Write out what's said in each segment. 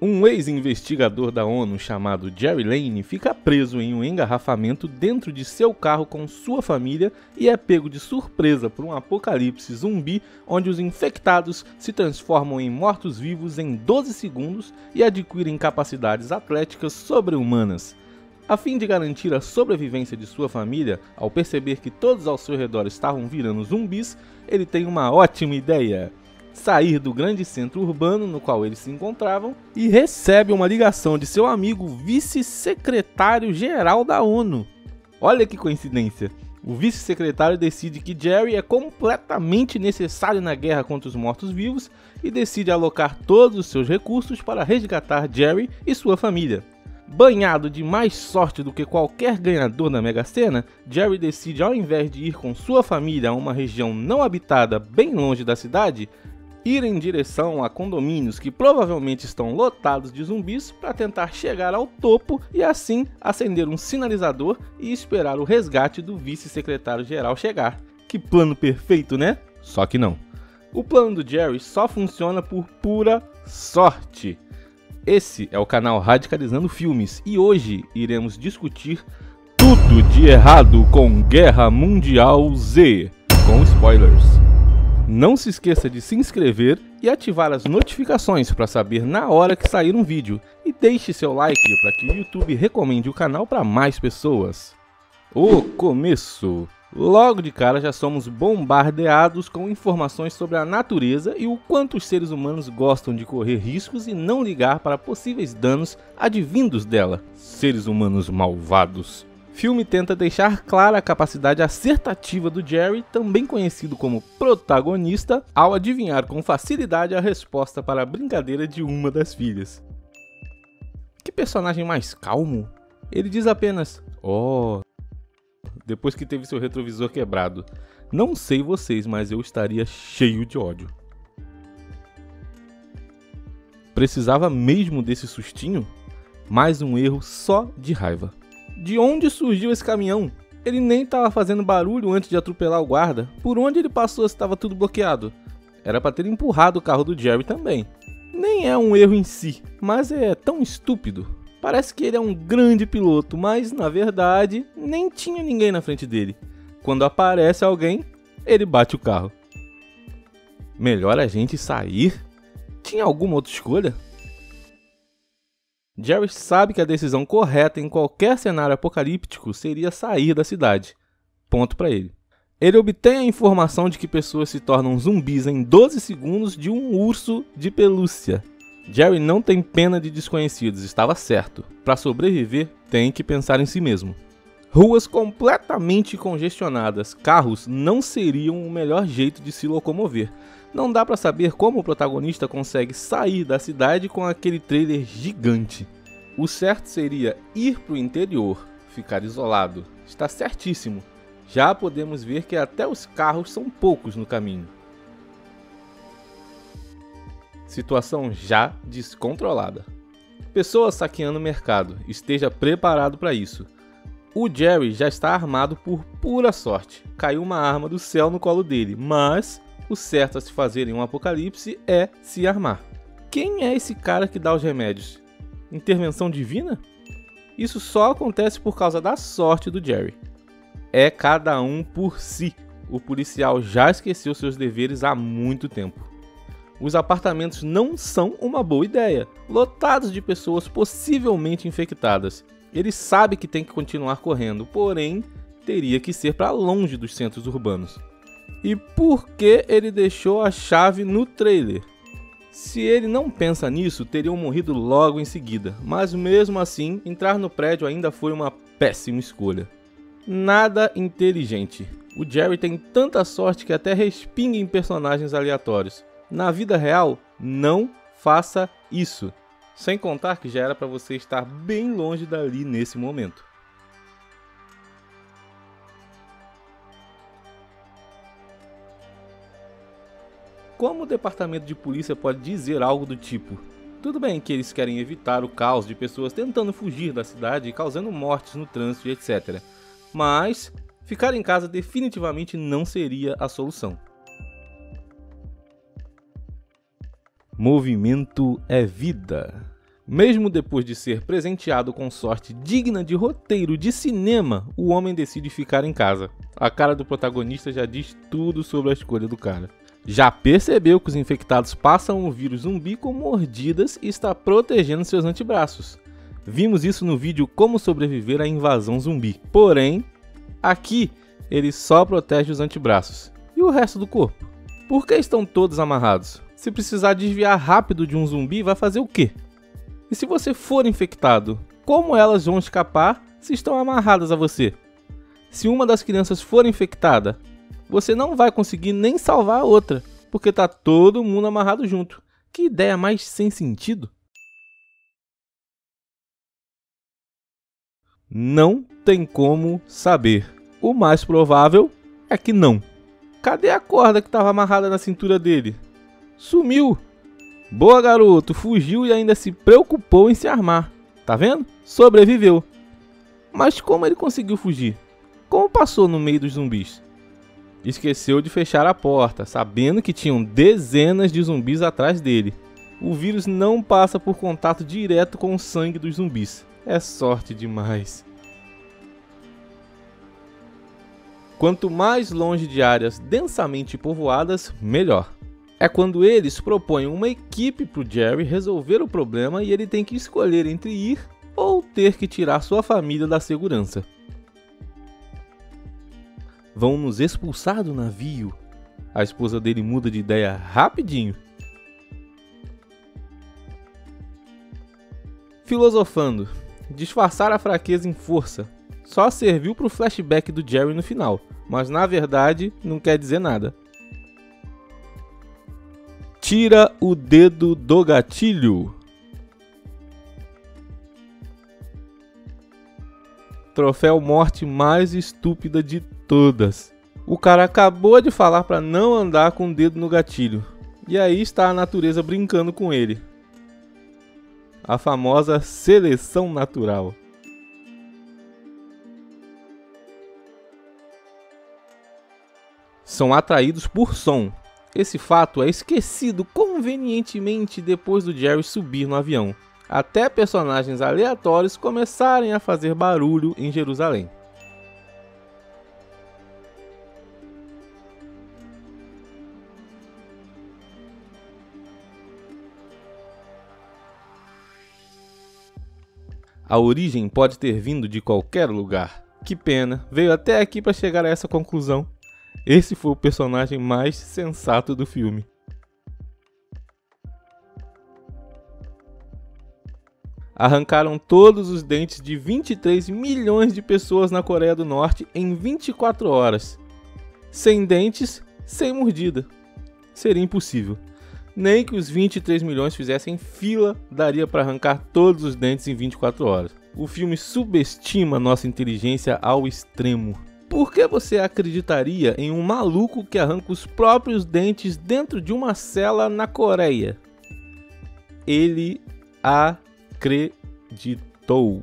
Um ex-investigador da ONU chamado Jerry Lane fica preso em um engarrafamento dentro de seu carro com sua família e é pego de surpresa por um apocalipse zumbi onde os infectados se transformam em mortos-vivos em 12 segundos e adquirem capacidades atléticas sobre-humanas. A fim de garantir a sobrevivência de sua família, ao perceber que todos ao seu redor estavam virando zumbis, ele tem uma ótima ideia: sair do grande centro urbano no qual eles se encontravam e recebe uma ligação de seu amigo vice-secretário-geral da ONU. Olha que coincidência! O vice-secretário decide que Jerry é completamente necessário na guerra contra os mortos-vivos e decide alocar todos os seus recursos para resgatar Jerry e sua família. Banhado de mais sorte do que qualquer ganhador na Mega Sena, Jerry decide, ao invés de ir com sua família a uma região não habitada bem longe da cidade, ir em direção a condomínios que provavelmente estão lotados de zumbis para tentar chegar ao topo e assim acender um sinalizador e esperar o resgate do vice-secretário-geral chegar. Que plano perfeito, né? Só que não. O plano do Jerry só funciona por pura sorte. Esse é o canal Radicalizando Filmes e hoje iremos discutir tudo de errado com Guerra Mundial Z, com spoilers. Não se esqueça de se inscrever e ativar as notificações para saber na hora que sair um vídeo. E deixe seu like para que o YouTube recomende o canal para mais pessoas. O começo. Logo de cara já somos bombardeados com informações sobre a natureza e o quanto os seres humanos gostam de correr riscos e não ligar para possíveis danos advindos dela. Seres humanos malvados. O filme tenta deixar clara a capacidade acertativa do Jerry, também conhecido como protagonista, ao adivinhar com facilidade a resposta para a brincadeira de uma das filhas. Que personagem mais calmo? Ele diz apenas "Oh", depois que teve seu retrovisor quebrado. Não sei vocês, mas eu estaria cheio de ódio. Precisava mesmo desse sustinho? Mais um erro só de raiva. De onde surgiu esse caminhão? Ele nem estava fazendo barulho antes de atropelar o guarda. Por onde ele passou se estava tudo bloqueado? Era para ter empurrado o carro do Jerry também. Nem é um erro em si, mas é tão estúpido. Parece que ele é um grande piloto, mas na verdade nem tinha ninguém na frente dele. Quando aparece alguém, ele bate o carro. Melhor a gente sair? Tinha alguma outra escolha? Jerry sabe que a decisão correta em qualquer cenário apocalíptico seria sair da cidade. Ponto pra ele. Ele obtém a informação de que pessoas se tornam zumbis em 12 segundos de um urso de pelúcia. Jerry não tem pena de desconhecidos, estava certo. Para sobreviver, tem que pensar em si mesmo. Ruas completamente congestionadas, carros não seriam o melhor jeito de se locomover. Não dá para saber como o protagonista consegue sair da cidade com aquele trailer gigante. O certo seria ir para o interior, ficar isolado. Está certíssimo. Já podemos ver que até os carros são poucos no caminho. Situação já descontrolada. Pessoas saqueando o mercado, esteja preparado para isso. O Jerry já está armado por pura sorte. Caiu uma arma do céu no colo dele, mas o certo a se fazer em um apocalipse é se armar. Quem é esse cara que dá os remédios? Intervenção divina? Isso só acontece por causa da sorte do Jerry. É cada um por si. O policial já esqueceu seus deveres há muito tempo. Os apartamentos não são uma boa ideia, lotados de pessoas possivelmente infectadas. Ele sabe que tem que continuar correndo, porém, teria que ser para longe dos centros urbanos. E por que ele deixou a chave no trailer? Se ele não pensa nisso, teriam morrido logo em seguida, mas mesmo assim, entrar no prédio ainda foi uma péssima escolha. Nada inteligente. O Jerry tem tanta sorte que até respinga em personagens aleatórios. Na vida real, não faça isso. Sem contar que já era para você estar bem longe dali nesse momento. Como o departamento de polícia pode dizer algo do tipo? Tudo bem que eles querem evitar o caos de pessoas tentando fugir da cidade e causando mortes no trânsito e etc. Mas ficar em casa definitivamente não seria a solução. Movimento é vida. Mesmo depois de ser presenteado com sorte digna de roteiro de cinema, o homem decide ficar em casa. A cara do protagonista já diz tudo sobre a escolha do cara. Já percebeu que os infectados passam o vírus zumbi com mordidas e está protegendo seus antebraços. Vimos isso no vídeo Como Sobreviver à Invasão Zumbi. Porém, aqui ele só protege os antebraços e o resto do corpo. Por que estão todos amarrados? Se precisar desviar rápido de um zumbi, vai fazer o quê? E se você for infectado, como elas vão escapar se estão amarradas a você? Se uma das crianças for infectada, você não vai conseguir nem salvar a outra, porque tá todo mundo amarrado junto. Que ideia mais sem sentido? Não tem como saber. O mais provável é que não. Cadê a corda que estava amarrada na cintura dele? Sumiu! Boa, garoto, fugiu e ainda se preocupou em se armar. Tá vendo? Sobreviveu. Mas como ele conseguiu fugir? Como passou no meio dos zumbis? Esqueceu de fechar a porta, sabendo que tinham dezenas de zumbis atrás dele. O vírus não passa por contato direto com o sangue dos zumbis. É sorte demais. Quanto mais longe de áreas densamente povoadas, melhor. É quando eles propõem uma equipe para o Jerry resolver o problema e ele tem que escolher entre ir ou ter que tirar sua família da segurança. Vão nos expulsar do navio. A esposa dele muda de ideia rapidinho. Filosofando, disfarçar a fraqueza em força só serviu para o flashback do Jerry no final, mas na verdade não quer dizer nada. Tira o dedo do gatilho. Troféu morte mais estúpida de todas. O cara acabou de falar para não andar com o dedo no gatilho. E aí está a natureza brincando com ele. A famosa seleção natural. São atraídos por som. Esse fato é esquecido convenientemente depois do Jerry subir no avião, até personagens aleatórios começarem a fazer barulho em Jerusalém. A origem pode ter vindo de qualquer lugar. Que pena, veio até aqui para chegar a essa conclusão. Esse foi o personagem mais sensato do filme. Arrancaram todos os dentes de 23 milhões de pessoas na Coreia do Norte em 24 horas. Sem dentes, sem mordida. Seria impossível. Nem que os 23 milhões fizessem fila, daria para arrancar todos os dentes em 24 horas. O filme subestima nossa inteligência ao extremo. Por que você acreditaria em um maluco que arranca os próprios dentes dentro de uma cela na Coreia? Ele acreditou.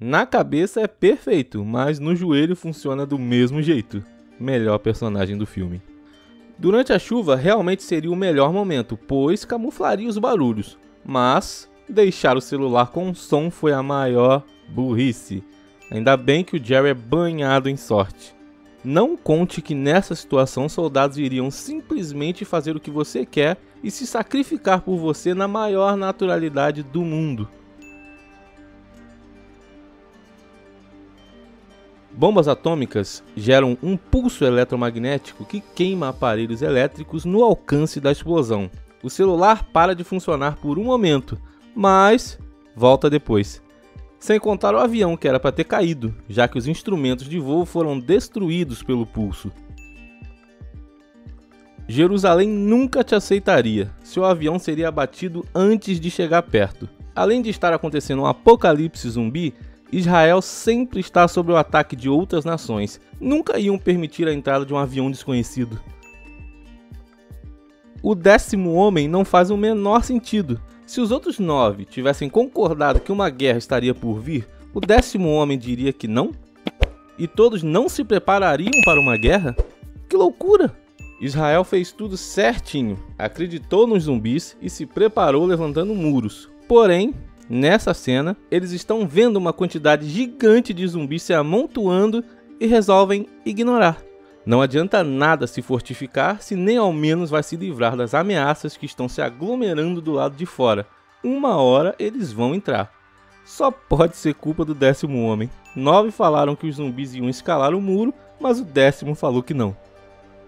Na cabeça é perfeito, mas no joelho funciona do mesmo jeito. Melhor personagem do filme. Durante a chuva realmente seria o melhor momento, pois camuflaria os barulhos, mas deixar o celular com som foi a maior burrice. Ainda bem que o Jerry é banhado em sorte. Não conte que nessa situação soldados iriam simplesmente fazer o que você quer e se sacrificar por você na maior naturalidade do mundo. Bombas atômicas geram um pulso eletromagnético que queima aparelhos elétricos no alcance da explosão. O celular para de funcionar por um momento, mas volta depois. Sem contar o avião que era para ter caído, já que os instrumentos de voo foram destruídos pelo pulso. Jerusalém nunca te aceitaria, seu avião seria abatido antes de chegar perto. Além de estar acontecendo um apocalipse zumbi, Israel sempre está sob o ataque de outras nações. Nunca iam permitir a entrada de um avião desconhecido. O 10º homem não faz o menor sentido. Se os outros 9 tivessem concordado que uma guerra estaria por vir, o 10º homem diria que não? e todos não se preparariam para uma guerra? Que loucura! Israel fez tudo certinho, acreditou nos zumbis e se preparou levantando muros. Porém, nessa cena, eles estão vendo uma quantidade gigante de zumbis se amontoando e resolvem ignorar. Não adianta nada se fortificar se nem ao menos vai se livrar das ameaças que estão se aglomerando do lado de fora. Uma hora eles vão entrar. Só pode ser culpa do 10º homem. 9 falaram que os zumbis iam escalar o muro, mas o 10º falou que não.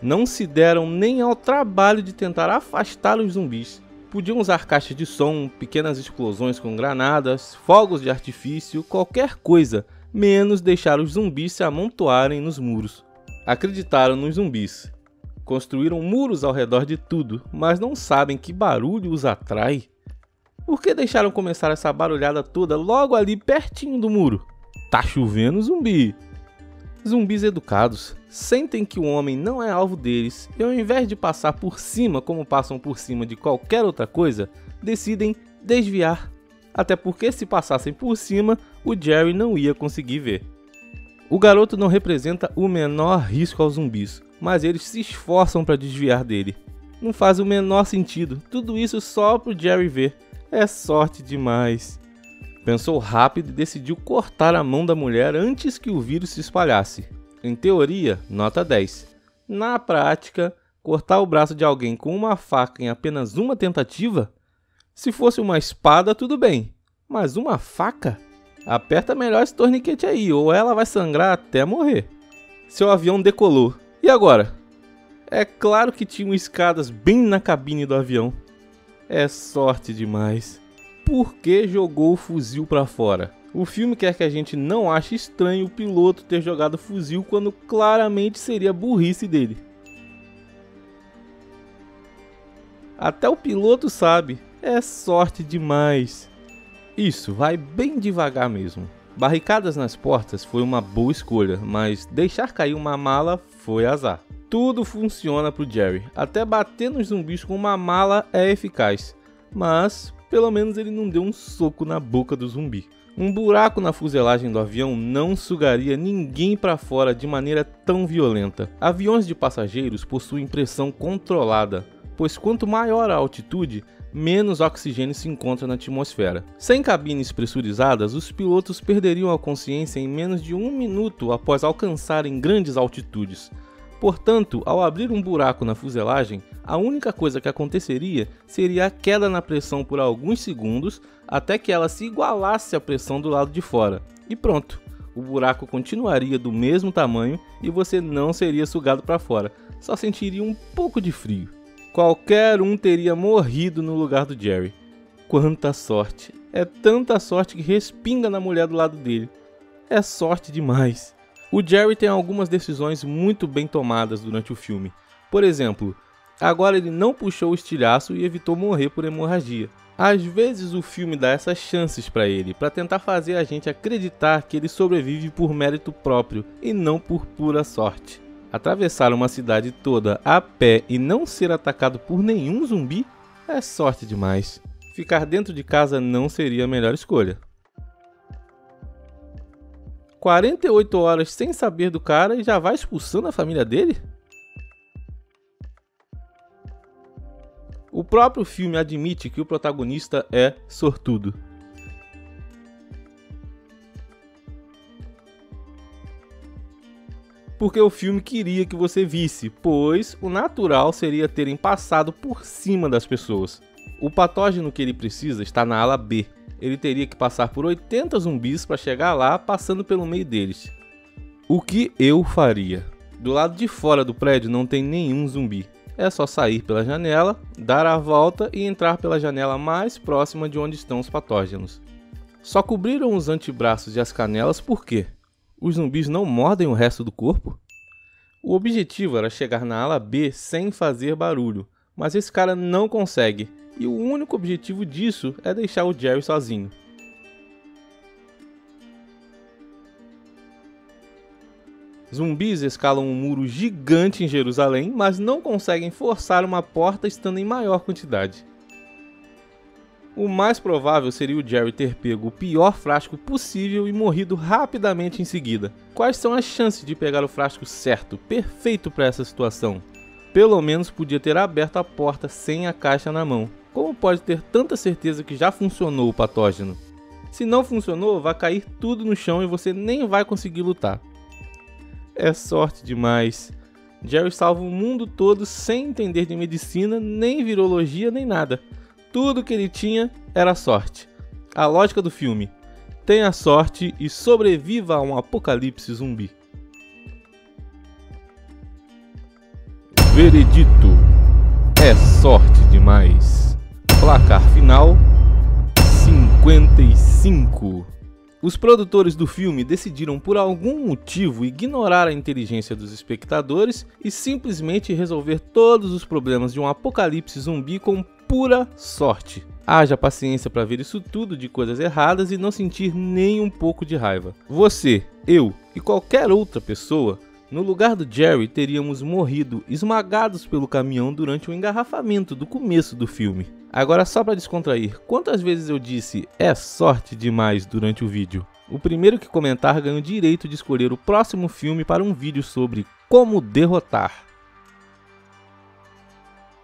Não se deram nem ao trabalho de tentar afastar os zumbis. Podiam usar caixas de som, pequenas explosões com granadas, fogos de artifício, qualquer coisa, menos deixar os zumbis se amontoarem nos muros. Acreditaram nos zumbis. Construíram muros ao redor de tudo, mas não sabem que barulho os atrai. Por que deixaram começar essa barulhada toda logo ali pertinho do muro? Tá chovendo zumbi! Zumbis educados sentem que o homem não é alvo deles e, ao invés de passar por cima como passam por cima de qualquer outra coisa, decidem desviar. Até porque se passassem por cima, o Jerry não ia conseguir ver. O garoto não representa o menor risco aos zumbis, mas eles se esforçam para desviar dele. Não faz o menor sentido, tudo isso só pro Jerry ver. É sorte demais. Pensou rápido e decidiu cortar a mão da mulher antes que o vírus se espalhasse. Em teoria, nota 10. Na prática, cortar o braço de alguém com uma faca em apenas uma tentativa? Se fosse uma espada, tudo bem. Mas uma faca? Aperta melhor esse torniquete aí, ou ela vai sangrar até morrer. Seu avião decolou. E agora? É claro que tinham escadas bem na cabine do avião. É sorte demais. Por que jogou o fuzil para fora? O filme quer que a gente não ache estranho o piloto ter jogado fuzil quando claramente seria burrice dele. Até o piloto sabe, é sorte demais. Isso, vai bem devagar mesmo. Barricadas nas portas foi uma boa escolha, mas deixar cair uma mala foi azar. Tudo funciona pro Jerry, até bater nos zumbis com uma mala é eficaz, mas pelo menos ele não deu um soco na boca do zumbi. Um buraco na fuselagem do avião não sugaria ninguém para fora de maneira tão violenta. Aviões de passageiros possuem pressão controlada, pois quanto maior a altitude, menos oxigênio se encontra na atmosfera. Sem cabines pressurizadas, os pilotos perderiam a consciência em menos de 1 minuto após alcançarem grandes altitudes. Portanto, ao abrir um buraco na fuselagem, a única coisa que aconteceria seria a queda na pressão por alguns segundos até que ela se igualasse à pressão do lado de fora. E pronto, o buraco continuaria do mesmo tamanho e você não seria sugado para fora, só sentiria um pouco de frio. Qualquer um teria morrido no lugar do Jerry. Quanta sorte! É tanta sorte que respinga na mulher do lado dele. É sorte demais! O Jerry tem algumas decisões muito bem tomadas durante o filme. Por exemplo, agora ele não puxou o estilhaço e evitou morrer por hemorragia. Às vezes o filme dá essas chances para ele, para tentar fazer a gente acreditar que ele sobrevive por mérito próprio e não por pura sorte. Atravessar uma cidade toda a pé e não ser atacado por nenhum zumbi é sorte demais. Ficar dentro de casa não seria a melhor escolha. 48 horas sem saber do cara e já vai expulsando a família dele? O próprio filme admite que o protagonista é sortudo. Porque o filme queria que você visse, pois o natural seria terem passado por cima das pessoas. O patógeno que ele precisa está na ala B. Ele teria que passar por 80 zumbis para chegar lá, passando pelo meio deles. O que eu faria? Do lado de fora do prédio não tem nenhum zumbi. É só sair pela janela, dar a volta e entrar pela janela mais próxima de onde estão os patógenos. Só cobriram os antebraços e as canelas por quê? Os zumbis não mordem o resto do corpo? O objetivo era chegar na ala B sem fazer barulho, mas esse cara não consegue. E o único objetivo disso é deixar o Jerry sozinho. Zumbis escalam um muro gigante em Jerusalém, mas não conseguem forçar uma porta estando em maior quantidade. O mais provável seria o Jerry ter pego o pior frasco possível e morrido rapidamente em seguida. Quais são as chances de pegar o frasco certo, perfeito para essa situação? Pelo menos podia ter aberto a porta sem a caixa na mão. Como pode ter tanta certeza que já funcionou o patógeno? Se não funcionou, vai cair tudo no chão e você nem vai conseguir lutar. É sorte demais. Jerry salva o mundo todo sem entender de medicina, nem virologia, nem nada. Tudo que ele tinha era sorte. A lógica do filme: tenha sorte e sobreviva a um apocalipse zumbi. Veredito: é sorte demais. Placar final: 55. Os produtores do filme decidiram por algum motivo ignorar a inteligência dos espectadores e simplesmente resolver todos os problemas de um apocalipse zumbi com pura sorte. Haja paciência para ver isso tudo de coisas erradas e não sentir nem um pouco de raiva. Você, eu e qualquer outra pessoa, no lugar do Jerry, teríamos morrido esmagados pelo caminhão durante o engarrafamento do começo do filme. Agora, só para descontrair, quantas vezes eu disse "é sorte demais" durante o vídeo? O primeiro que comentar ganha o direito de escolher o próximo filme para um vídeo sobre como derrotar.